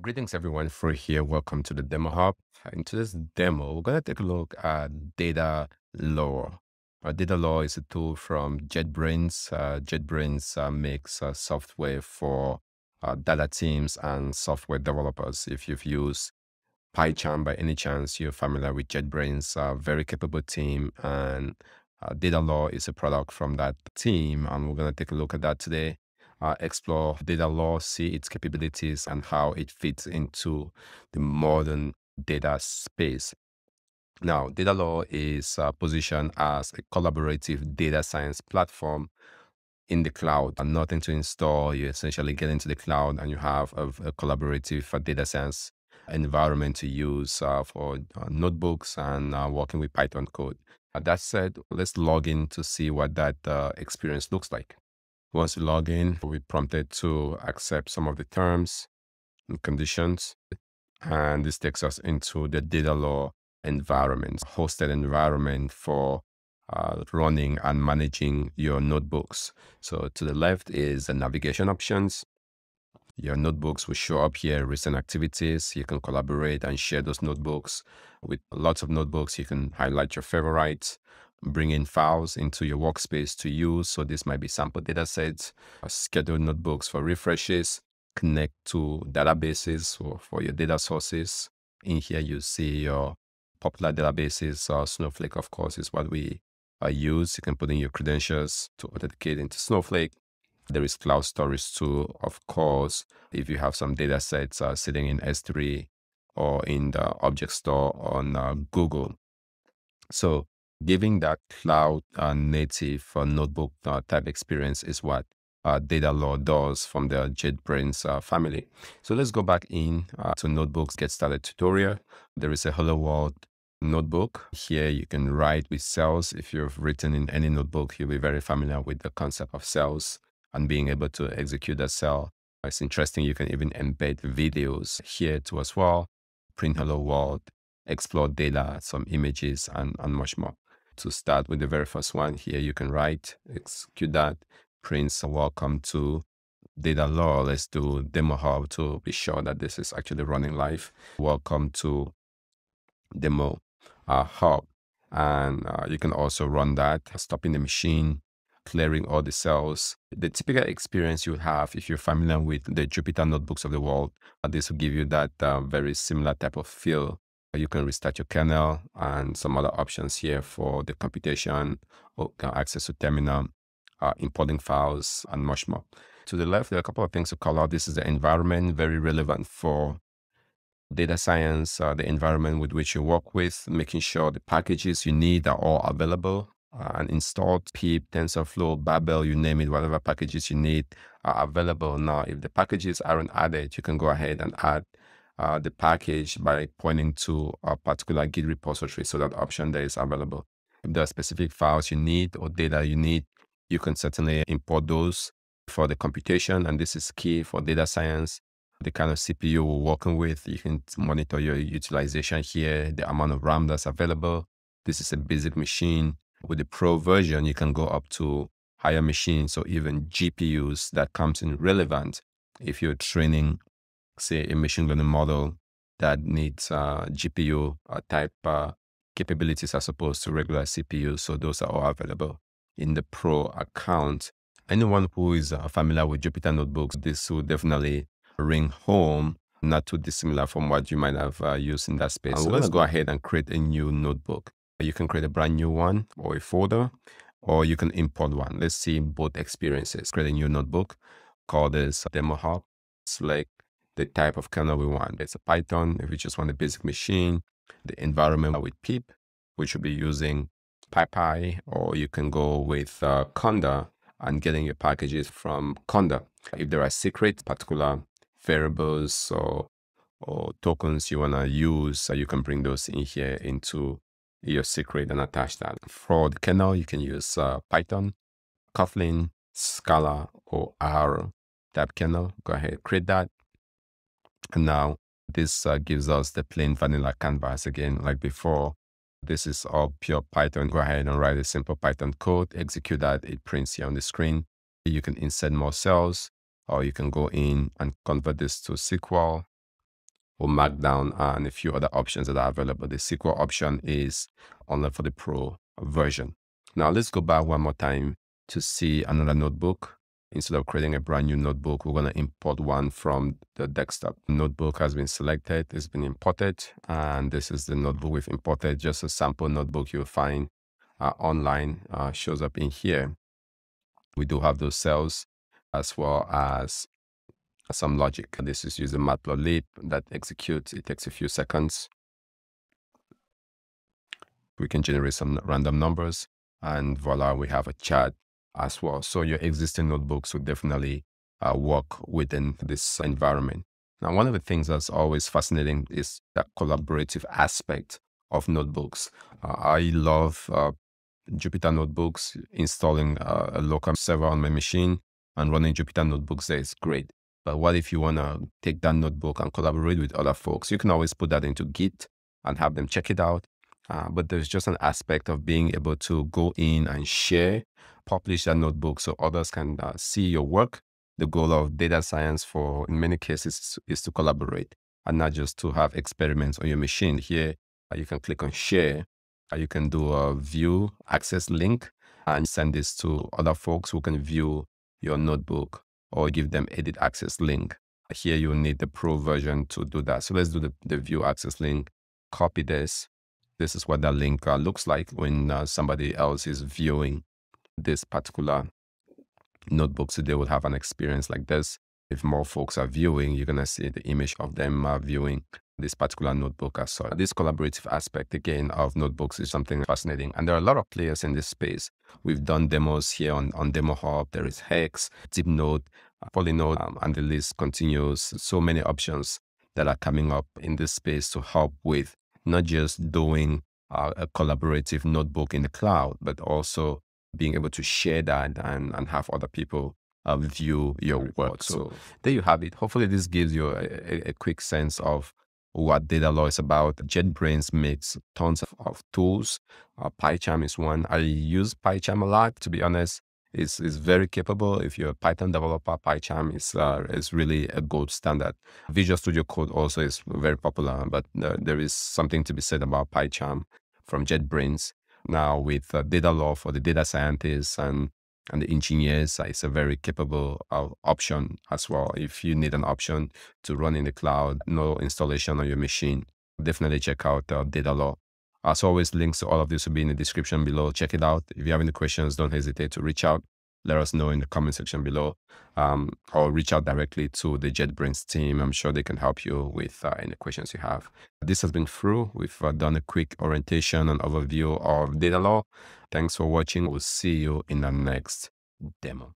Greetings everyone, Fro here. Welcome to the Demo Hub. In today's demo, we're going to take a look at Datalore. Datalore is a tool from JetBrains. JetBrains makes software for data teams and software developers. If you've used PyCharm by any chance, you're familiar with JetBrains, a very capable team, and Datalore is a product from that team, and we're going to take a look at that today. Explore Datalore, see its capabilities and how it fits into the modern data space. Now, Datalore is positioned as a collaborative data science platform in the cloud, and nothing to install. You essentially get into the cloud and you have a collaborative data science environment to use for notebooks and working with Python code. That said, let's log in to see what that experience looks like. Once you log in, we're prompted to accept some of the terms and conditions. And this takes us into the Datalore environment, a hosted environment for running and managing your notebooks. So to the left is the navigation options. Your notebooks will show up here, recent activities. You can collaborate and share those notebooks. With lots of notebooks, you can highlight your favorites. Bring in files into your workspace to use. So this might be sample data sets, schedule notebooks for refreshes, connect to databases for your data sources. In here, you see your popular databases. Snowflake, of course, is what we use. You can put in your credentials to authenticate into Snowflake. There is cloud storage too, of course. If you have some data sets sitting in S3 or in the object store on Google. So giving that cloud native notebook type experience is what Datalore does from the JetBrains family. So let's go back in to Notebooks Get Started tutorial. There is a Hello World notebook. Here you can write with cells. If you've written in any notebook, you'll be very familiar with the concept of cells and being able to execute a cell. It's interesting, you can even embed videos here too as well. Print Hello World, explore data, some images, and much more. To start with the very first one here, you can write, execute that, print, welcome to Datalore. Let's do Demo Hub to be sure that this is actually running live. Welcome to Demo Hub. And you can also run that, stopping the machine, clearing all the cells. The typical experience you have, if you're familiar with the Jupyter notebooks of the world, this will give you that very similar type of feel. You can restart your kernel and some other options here for the computation, access to terminal, importing files, and much more. To the left, there are a couple of things to call out. This is the environment, very relevant for data science, the environment with which you work with, making sure the packages you need are all available and installed. PIP, TensorFlow, Babel, you name it, whatever packages you need are available. Now, if the packages aren't added, you can go ahead and add the package by pointing to a particular Git repository. So that option there is available. If there are specific files you need or data you need, you can certainly import those for the computation. And this is key for data science, the kind of CPU we're working with. You can monitor your utilization here, the amount of RAM that's available. This is a basic machine. With the Pro version, you can go up to higher machines or even GPUs. That comes in relevant if you're training, say, a machine learning model that needs GPU type capabilities as opposed to regular CPU. So those are all available in the Pro account. Anyone who is familiar with Jupyter notebooks, this will definitely ring home, not too dissimilar from what you might have used in that space. So let's go ahead and create a new notebook. You can create a brand new one or a folder, or you can import one. Let's see both experiences. Create a new notebook, call this Demo Hub, select the type of kernel we want. It's a Python, if we just want a basic machine, the environment with PIP, which will be using PyPI, or you can go with Conda and getting your packages from Conda. If there are secret particular variables or tokens you want to use, so you can bring those in here into your secret and attach that. For the kernel, you can use Python, Kotlin, Scala, or R type kernel. Go ahead, create that. And now this gives us the plain vanilla canvas again, like before. This is all pure Python. Go ahead and write a simple Python code, execute that. It prints here on the screen. You can insert more cells, or you can go in and convert this to SQL or Markdown, and a few other options that are available. The SQL option is only for the Pro version. Now let's go back one more time to see another notebook. Instead of creating a brand new notebook, we're going to import one from the desktop. Notebook has been selected, it's been imported, and this is the notebook we've imported. Just a sample notebook you'll find online shows up in here. We do have those cells as well as some logic. This is using Matplotlib that executes. It takes a few seconds. We can generate some random numbers, and voila, we have a chart as well. So your existing notebooks would definitely work within this environment. Now, one of the things that's always fascinating is that collaborative aspect of notebooks. I love Jupyter notebooks. Installing a local server on my machine and running Jupyter notebooks there is great. But what if you want to take that notebook and collaborate with other folks? You can always put that into Git and have them check it out. But there's just an aspect of being able to go in and share, publish that notebook so others can see your work. The goal of data science for, in many cases, is to collaborate and not just to have experiments on your machine. Here, you can click on share. You can do a view access link and send this to other folks who can view your notebook, or give them edit access link. Here you'll need the Pro version to do that. So let's do the view access link, copy this. This is what that link looks like when somebody else is viewing this particular notebook. So they will have an experience like this. If more folks are viewing, you're gonna see the image of them viewing this particular notebook as well. This collaborative aspect, again, of notebooks is something fascinating. And there are a lot of players in this space. We've done demos here on Demo Hub. There is Hex, Deep Note, Polynote, and the list continues. So many options that are coming up in this space to help with not just doing a collaborative notebook in the cloud, but also being able to share that and have other people view your work. So there you have it. Hopefully this gives you a quick sense of what Datalore is about. JetBrains makes tons of tools. PyCharm is one. I use PyCharm a lot, to be honest. It's very capable. If you're a Python developer, PyCharm is really a gold standard. Visual Studio Code also is very popular, but there is something to be said about PyCharm from JetBrains. Now with Datalore for the data scientists and the engineers, it's a very capable option as well. If you need an option to run in the cloud, no installation on your machine, definitely check out Datalore. As always, links to all of this will be in the description below. Check it out. If you have any questions, don't hesitate to reach out. Let us know in the comment section below, or reach out directly to the JetBrains team. I'm sure they can help you with any questions you have. This has been Fru. We've done a quick orientation and overview of Datalore. Thanks for watching. We'll see you in the next demo.